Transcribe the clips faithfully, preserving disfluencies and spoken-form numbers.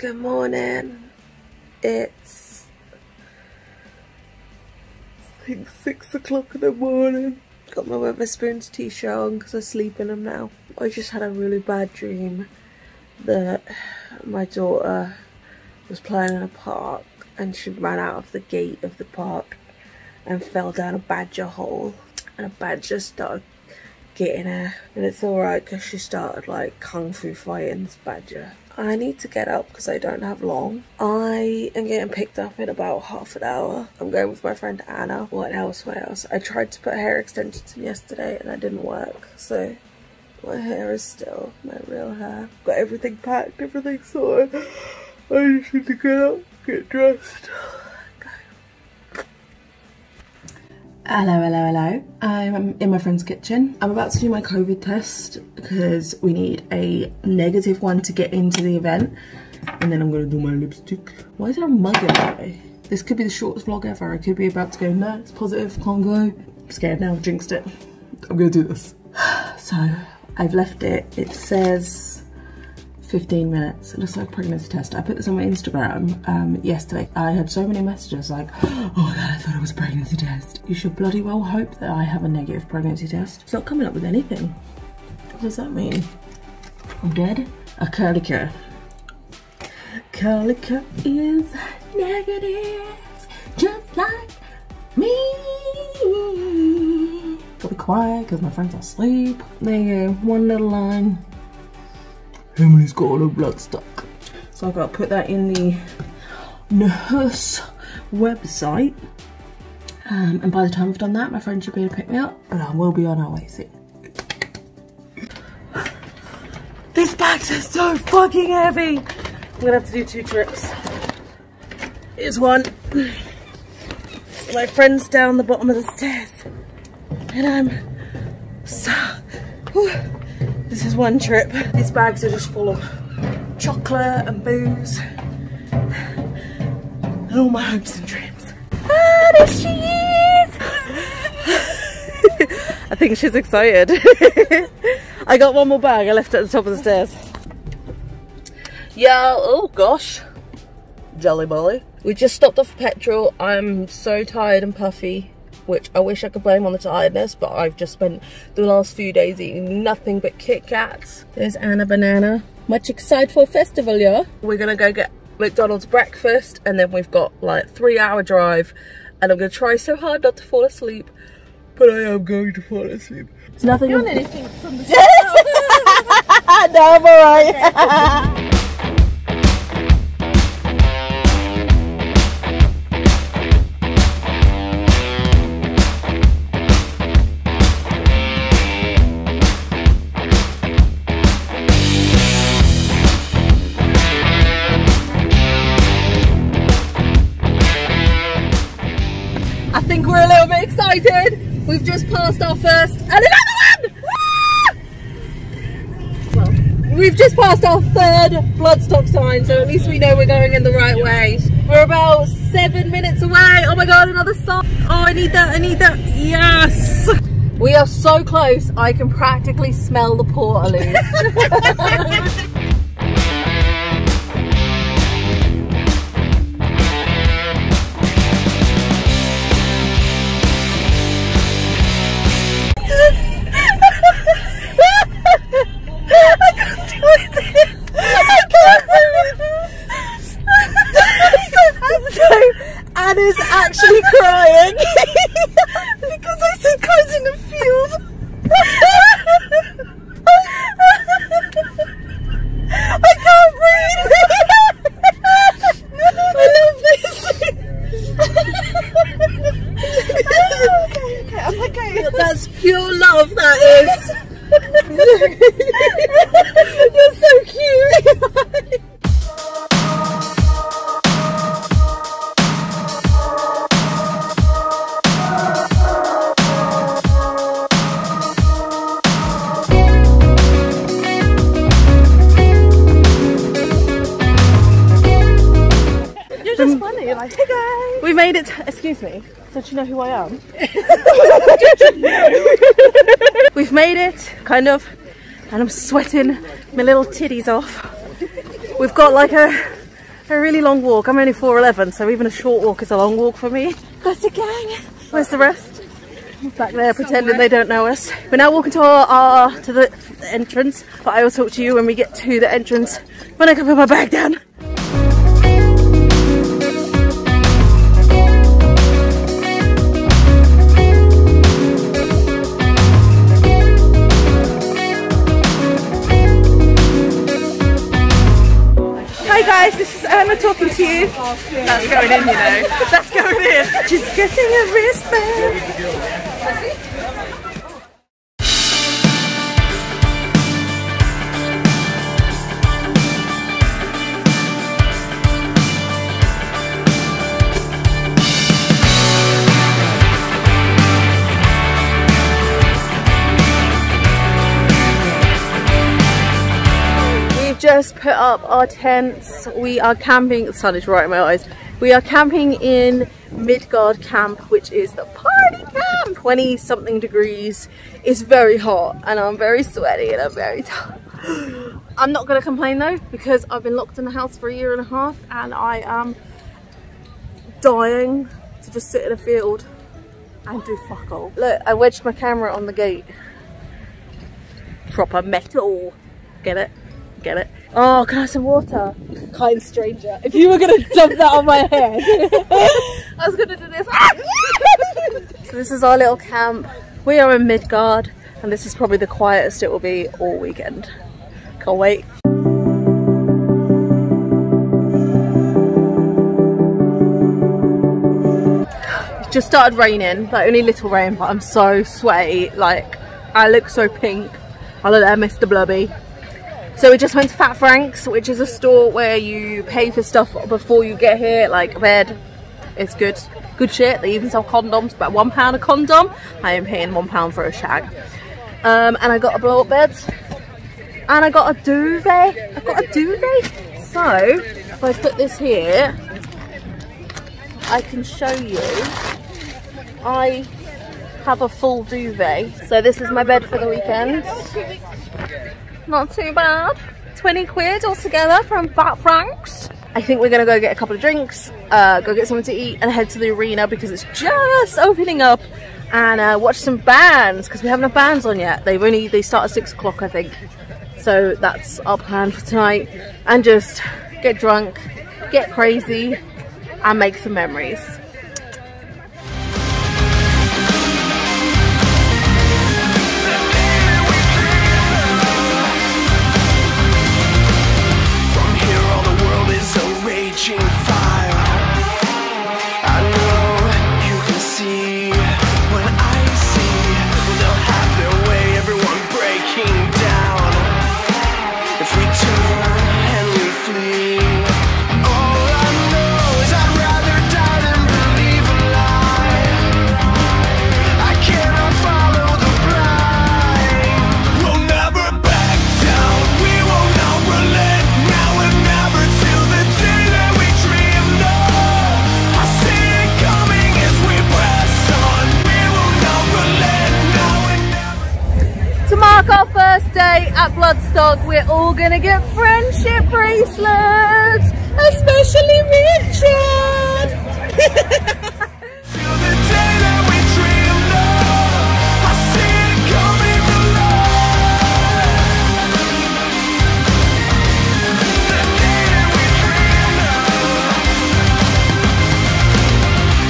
Good morning. It's I think six o'clock in the morning. Got my Wetherspoons t-shirt on because I sleep in them now. I just had a really bad dream that my daughter was playing in a park and she ran out of the gate of the park and fell down a badger hole, and a badger started getting her, and it's alright because she started like kung fu fighting this badger. I need to get up because I don't have long. I am getting picked up in about half an hour. I'm going with my friend Anna. What else, what else? I tried to put hair extensions in yesterday and that didn't work, so my hair is still my real hair. Got everything packed, everything sorted. I just need to get up, get dressed. Hello, hello, hello. I'm in my friend's kitchen. I'm about to do my COVID test because we need a negative one to get into the event. And then I'm gonna do my lipstick. Why is there a mug in the way? This could be the shortest vlog ever. I could be about to go, no, it's positive, can't go. I'm scared now, I've jinxed it. I'm gonna do this. So I've left it, it says fifteen minutes. It looks like a pregnancy test. I put this on my Instagram um, yesterday. I had so many messages like, oh my god, I thought it was a pregnancy test. You should bloody well hope that I have a negative pregnancy test. It's not coming up with anything. What does that mean? I'm dead? A curly cur. Curly cur is negative, just like me. Gotta be quiet because my friends are asleep. There you go, one little line. Emily's got all her Bloodstock. So I've got to put that in the nurse website. Um, and by the time I've done that, my friend should be able to pick me up. And I will be on our way soon. These bags are so fucking heavy. I'm going to have to do two trips. Here's one. My friend's down the bottom of the stairs. And I'm so... Whew. This is one trip. These bags are just full of chocolate and booze and all my hopes and dreams. Ah, there she is! I think she's excited. I got one more bag. I left it at the top of the stairs. Yeah, oh gosh. Jolly Molly. We just stopped off for petrol. I'm so tired and puffy, which I wish I could blame on the tiredness, but I've just spent the last few days eating nothing but Kit Kats. There's Anna Banana. Much excited for a festival, yeah? We're gonna go get McDonald's breakfast, and then we've got like three hour drive, and I'm gonna try so hard not to fall asleep, but I am going to fall asleep. It's nothing- You want anything from the show? No, I'm alright. Okay. Excited. We've just passed our first and another one. Well, we've just passed our third Bloodstock sign, so at least we know we're going in the right way. We're about seven minutes away. Oh my god, another sign. Oh, I need that. I need that. Yes. We are so close. I can practically smell the portaloos. Anna's actually crying because I said cars in the field. I can't breathe. I love this. I'm okay. That's pure love, that is. You're so cute. You're just um, funny. You're like, hey guys. We made it. Excuse me. Don't you know who I am? We've made it, kind of, and I'm sweating my little titties off. We've got like a a really long walk. I'm only four eleven, so even a short walk is a long walk for me. That's a gang. Where's the rest? Back there pretending they don't know us. We're now walking to our, our to the entrance, but I will talk to you when we get to the entrance, when I can put my bag down. This is Emma talking to you. That's going in, you know. That's going in. She's getting a wristband. We've just put up our tents. We are camping, the sun is right in my eyes. We are camping in Midgard camp, which is the party camp. twenty something degrees. It's very hot and I'm very sweaty and I'm very tired. I'm not gonna complain though, because I've been locked in the house for a year and a half and I am dying to just sit in a field and do fuck all. Look, I wedged my camera on the gate. Proper metal. Get it? Get it? Oh, can I have some water? Kind stranger. If you were going to dump that on my head, I was going to do this. So this is our little camp. We are in Midgard and this is probably the quietest it will be all weekend. Can't wait. It just started raining, like only little rain, but I'm so sweaty. Like, I look so pink. I look like Mister Blubby. So we just went to Fat Frank's, which is a store where you pay for stuff before you get here, like a bed. It's good, good shit. They even sell condoms, about one pound a condom. I am paying one pound for a shag. Um, and I got a blow up bed, and I got a duvet. I got a duvet. So if I put this here, I can show you. I have a full duvet. So this is my bed for the weekend. Not too bad. twenty quid altogether from Fat Frank's. I think we're gonna go get a couple of drinks, uh, go get something to eat and head to the arena because it's just opening up, and uh, watch some bands because we haven't had bands on yet. They've only, they start at six o'clock I think. So that's our plan for tonight, and just get drunk, get crazy and make some memories. Fire. I know you can see what I see. They'll have their way, everyone breaking down. If we turn and we flee, all I know is I'd rather die than believe a lie. I cannot follow the blind. We'll never back down, we will not relent. Now and never till the day that our first day at Bloodstock, we're all gonna get friendship bracelets, especially Richard.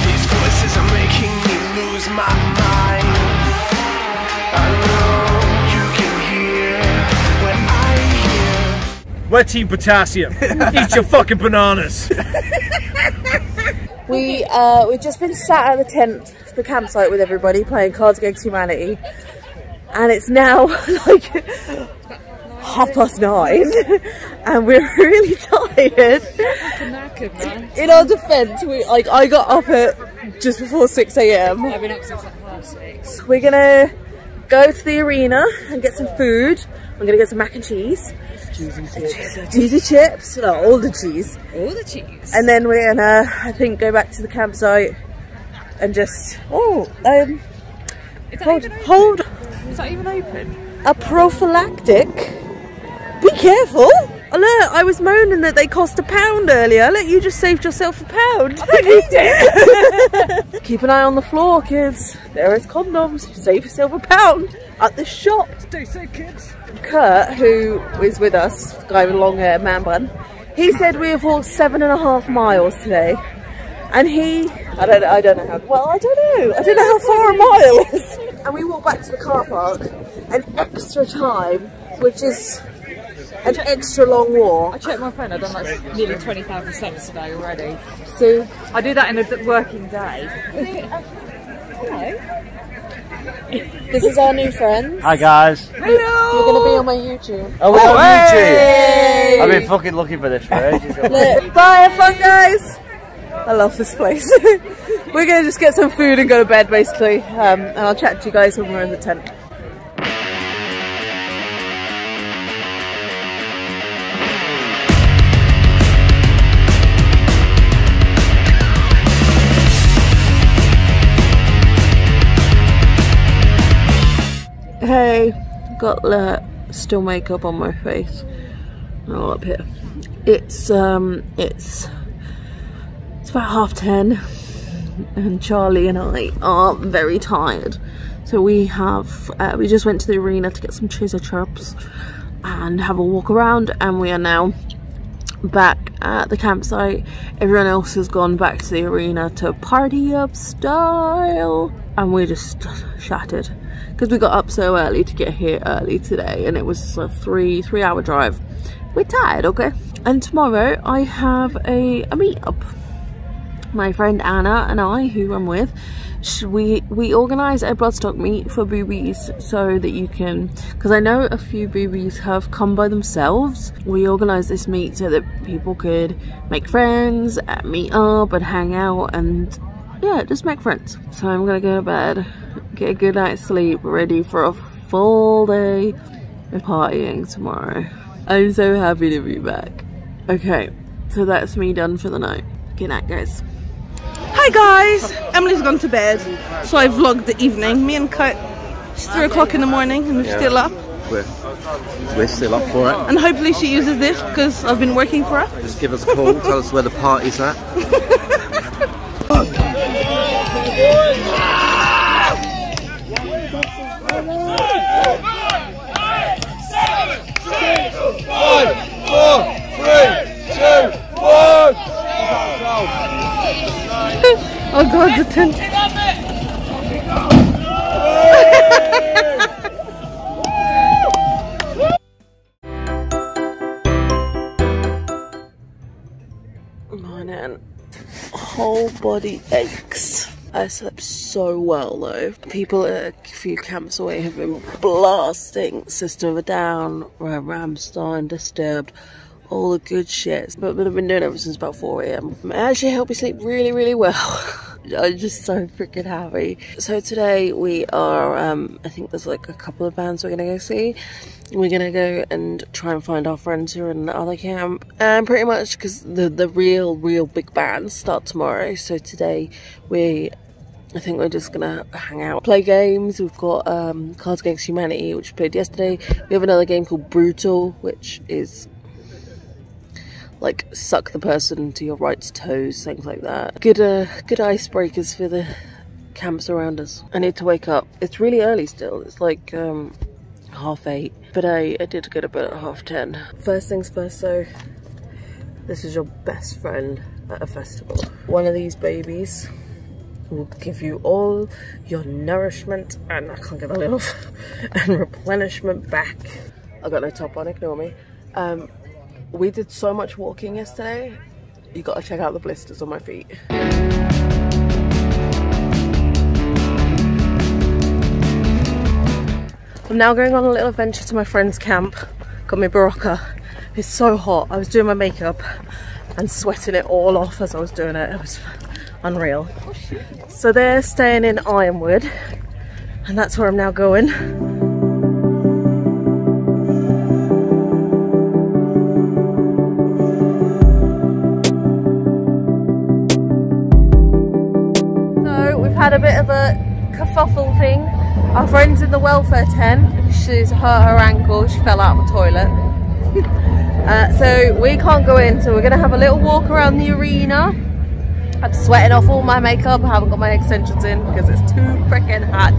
These voices are making me lose my mind. We're Team Potassium. Eat your fucking bananas. we, uh, we've just been sat at the tent, the campsite with everybody, playing Cards Against Humanity. And it's now like half past nine. And we're really tired. In our defence, we like I got up at just before six A M. I've been up since like half six. We're gonna go to the arena and get some food. I'm gonna get some mac and cheese. Cheese and chips. Cheesy chips. No, all the cheese. All the cheese. And then we're gonna, I think, go back to the campsite and just, oh, um, Is that hold, even open? hold. Is that even open? A prophylactic. Be careful. Alert, I was moaning that they cost a pound earlier. Look, you just saved yourself a pound. I need it. Keep an eye on the floor, kids. There is condoms. Save yourself a pound at the shop. Stay safe, kids. Kurt, who is with us, the guy with long hair, man bun, he said we have walked seven and a half miles today. And he, I don't, I don't know how, well, I don't know. I don't know how far a mile is. And we walked back to the car park an extra time, which is an extra long walk. I checked my phone, I've done like nearly twenty thousand steps today already. So I do that in a working day. Hello. This is our new friends. Hi guys. Hello. You're going to be on my YouTube. Oh, we're oh, on hey. YouTube. I've been fucking looking for this for ages. Bye, have fun guys. I love this place. We're going to just get some food and go to bed basically. Um, and I'll chat to you guys when we're in the tent. Hey, got uh, still makeup on my face. All up here. It's um, it's it's about half ten, and Charlie and I are very tired. So we have uh, we just went to the arena to get some chaser traps and have a walk around, and we are now back at the campsite. Everyone else has gone back to the arena to party up style, and we're just shattered. Because we got up so early to get here early today, and it was a three three hour drive. We're tired, okay? And tomorrow I have a, a meetup. My friend Anna and I, who I'm with, we we organise a Bloodstock meet for boobies so that you can, because I know a few boobies have come by themselves. We organised this meet so that people could make friends, meet up and hang out, and yeah, just make friends. So I'm gonna go to bed, get a good night's sleep, ready for a full day of partying tomorrow. I'm so happy to be back. Okay, so that's me done for the night. Good night, guys. Hi guys, Emily's gone to bed, so I vlogged the evening. Me and Kurt, it's three o'clock in the morning and we're yeah. still up. We're, we're still up for it. And hopefully she uses this because I've been working for her. Just give us a call, tell us where the party's at. five, four, three, two, one. Oh god, the tent. Morning. Whole body aches. I slept so well though. People at a few camps away have been blasting System of a Down, Rammstein, Disturbed, all the good shit. But I've been doing it ever since about four A M. It actually helped me sleep really, really well. I'm just so freaking happy. So today we are, um, I think there's like a couple of bands we're gonna go see. We're gonna go and try and find our friends who are in the other camp. And pretty much, because the, the real, real big bands start tomorrow. So today we, I think we're just gonna hang out, play games. We've got um, Cards Against Humanity, which we played yesterday. We have another game called Brutal, which is like suck the person to your right toes, things like that. Good, uh, good icebreakers for the camps around us. I need to wake up. It's really early still. It's like um, half eight, but I, I did go to bed at half ten. First things first, so this is your best friend at a festival. One of these babies will give you all your nourishment, and I can't get that lid off, and replenishment back. I got no top on, ignore me. Um, We did so much walking yesterday, you gotta check out the blisters on my feet. I'm now going on a little adventure to my friend's camp. Got my Barocca. It's so hot. I was doing my makeup and sweating it all off as I was doing it. It was unreal. So they're staying in Ironwood, and that's where I'm now going. Had a bit of a kerfuffle thing. Our friend's in the welfare tent. She's hurt her ankle. She fell out of the toilet. Uh, so we can't go in, so we're gonna have a little walk around the arena. I'm sweating off all my makeup. I haven't got my extensions in because it's too freaking hot.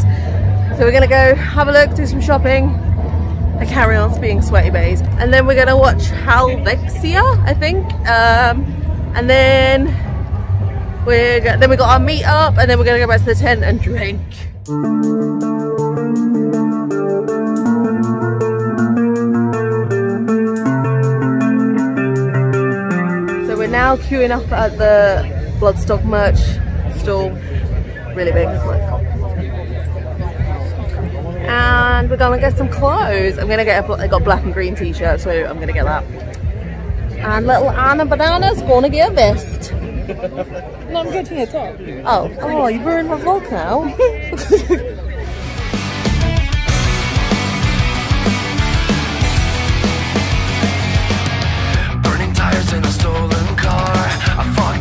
So we're gonna go have a look, do some shopping, and carry on being sweaty bays. And then we're gonna watch Halvexia, I think. Um, and then we're go then we got our meet up, and then we're gonna go back to the tent and drink. So we're now queuing up at the Bloodstock merch stall, really big. And we're gonna get some clothes. I'm gonna get a, I got black and green t-shirt, so I'm gonna get that. And little Anna Banana's gonna get a vest. No, I'm getting a top. Oh, oh, you ruined my vlog now.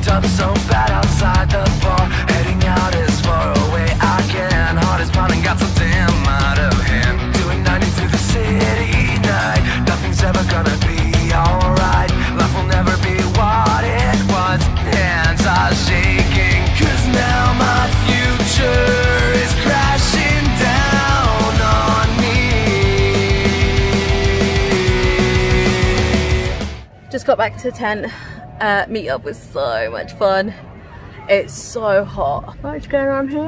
I'm so bad outside the bar, heading out as far away I can. Heart is pounding, got so damn out of hand. Doing ninety through the city night. Nothing's ever gonna be alright. Life will never be what it was. Hands are shaking, cause now my future is crashing down on me. Just got back to the tent. Uh, meet up was so much fun. It's so hot. What's going on here?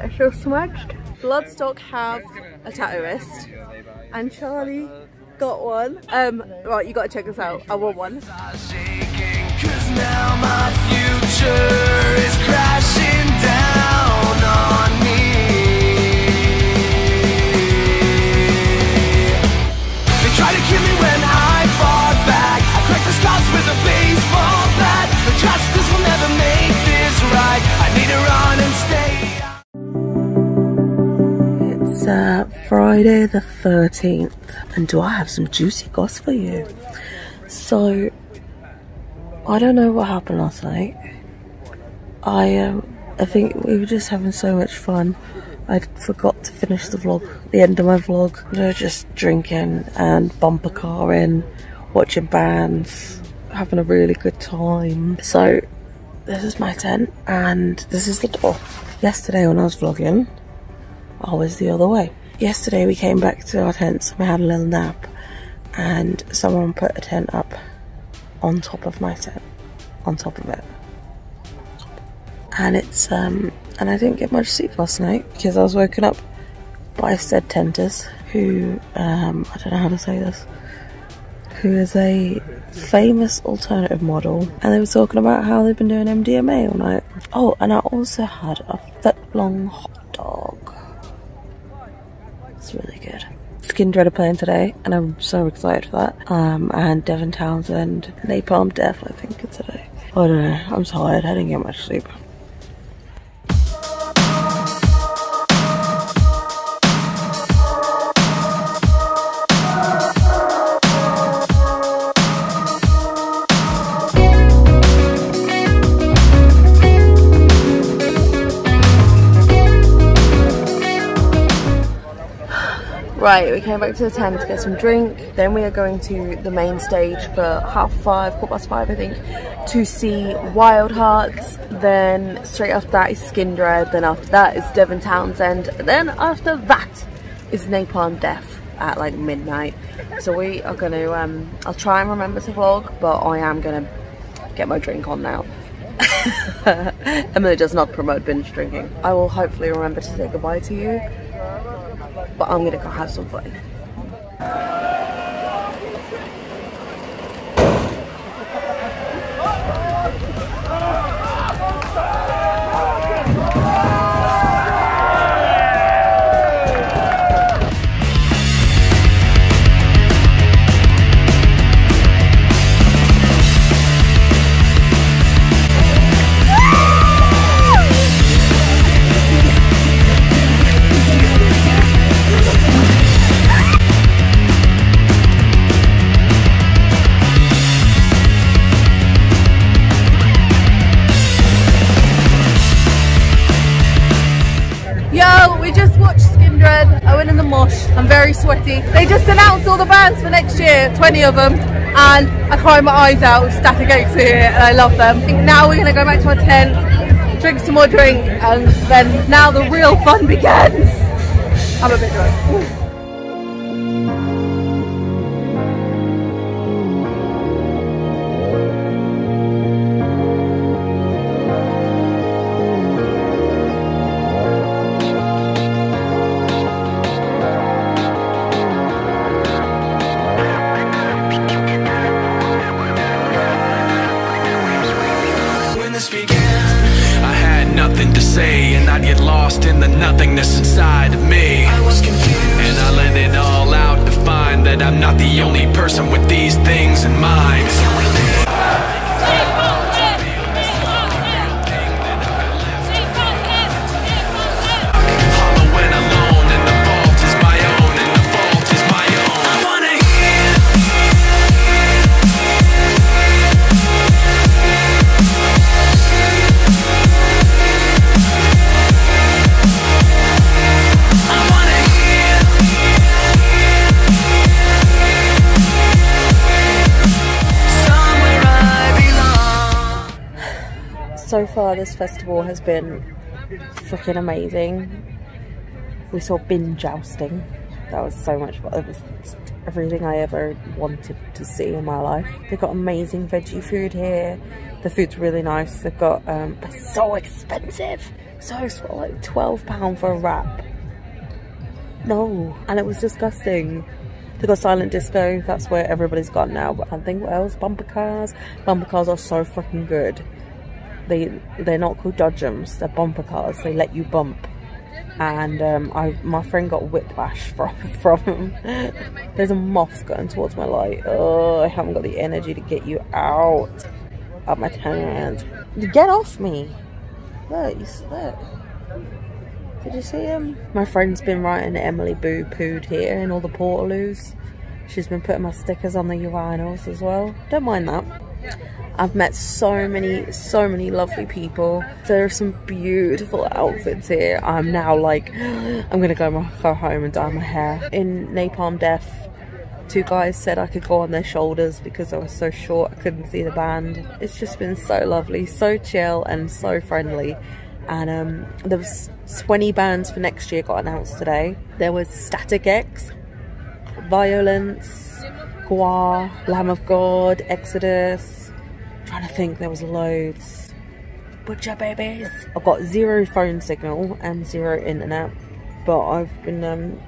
Look, it's all smudged. Bloodstock have a tattooist, and Charlie got one. Um, right, you gotta check this out. I want one. Cause now my future is crashing down on me. They try to kill me when I fought back. I cracked the skulls with a baseball. Justice will never make this right. I need to run and stay. It's uh, Friday the thirteenth, and do I have some juicy goss for you? So, I don't know what happened last night. I um, I think we were just having so much fun. I forgot to finish the vlog, the end of my vlog. You know, just drinking and bumper carring, watching bands, having a really good time. So this is my tent and this is the door. Yesterday when I was vlogging, I was the other way. Yesterday we came back to our tents and we had a little nap, and someone put a tent up on top of my tent, on top of it. And it's um and I didn't get much sleep last night because I was woken up by said tenters who um I don't know how to say this, who is a famous alternative model, and they were talking about how they've been doing M D M A all night. Oh, and I also had a foot long hot dog. It's really good. Skindred are playing today and I'm so excited for that. Um, and Devin Townsend, Napalm Death I think it's today. I don't know, I'm tired, I didn't get much sleep. Right, we came back to the tent to get some drink. Then we are going to the main stage for half five, quarter past five I think, to see Wildhearts. Then straight after that is Skindred. Then after that is Devin Townsend. Then after that is Napalm Death at like midnight. So we are going to, um, I'll try and remember to vlog, but I am going to get my drink on now. Emily does not promote binge drinking. I will hopefully remember to say goodbye to you, but I'm gonna go have some fun. sweaty. They just announced all the bands for next year, twenty of them, and I cried my eyes out. Static X here, and I love them. I think now we're going to go back to our tent, drink some more drink, and then now the real fun begins. I'm a bit drunk. Ooh. So far this festival has been freaking amazing. We saw bin jousting. That was so much fun. It was everything I ever wanted to see in my life. They've got amazing veggie food here. The food's really nice. They've got, um, it's so expensive. So it's like twelve pounds for a wrap. No, and it was disgusting. They've got silent disco. That's where everybody's gone now. But I think what else? Bumper cars. Bumper cars are so freaking good. They, they're not called dodgems, they're bumper cars, they let you bump. And um, I, my friend got whiplash from, from them. There's a moth going towards my light. Oh, I haven't got the energy to get you out of my tent. Get off me. Look, you see that? Did you see him? My friend's been writing Emily Boo Pooed here in all the portaloos. She's been putting my stickers on the urinals as well. Don't mind that. I've met so many, so many lovely people. There are some beautiful outfits here. I'm now like, I'm gonna go, my, go home and dye my hair. In Napalm Death, two guys said I could go on their shoulders because I was so short, I couldn't see the band. It's just been so lovely, so chill and so friendly. And um, there was twenty bands for next year got announced today. There was Static X, Violence, Gwar, Lamb of God, Exodus. Trying to think, there was loads. Butcher Babies. I've got zero phone signal and zero internet, but I've been um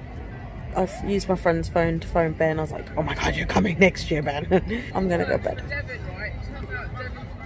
I've used my friend's phone to phone Ben. I was like, oh my god, you're coming next year, Ben. I'm gonna go to bed. Devin, right? Devin